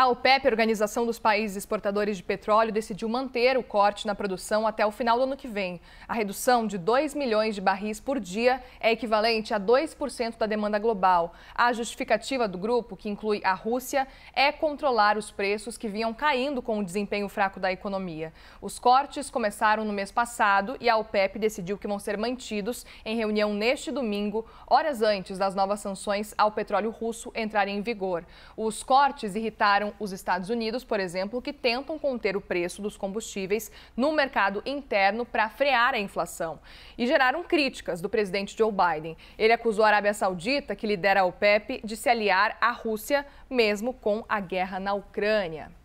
A OPEP, Organização dos Países Exportadores de Petróleo, decidiu manter o corte na produção até o final do ano que vem. A redução de 2 milhões de barris por dia é equivalente a 2% da demanda global. A justificativa do grupo, que inclui a Rússia, é controlar os preços que vinham caindo com o desempenho fraco da economia. Os cortes começaram no mês passado e a OPEP decidiu que vão ser mantidos em reunião neste domingo, horas antes das novas sanções ao petróleo russo entrarem em vigor. Os cortes irritaram os Estados Unidos, por exemplo, que tentam conter o preço dos combustíveis no mercado interno para frear a inflação. E geraram críticas do presidente Joe Biden. Ele acusou a Arábia Saudita, que lidera a OPEP, de se aliar à Rússia, mesmo com a guerra na Ucrânia.